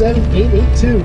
47882.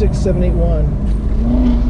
Six, 781.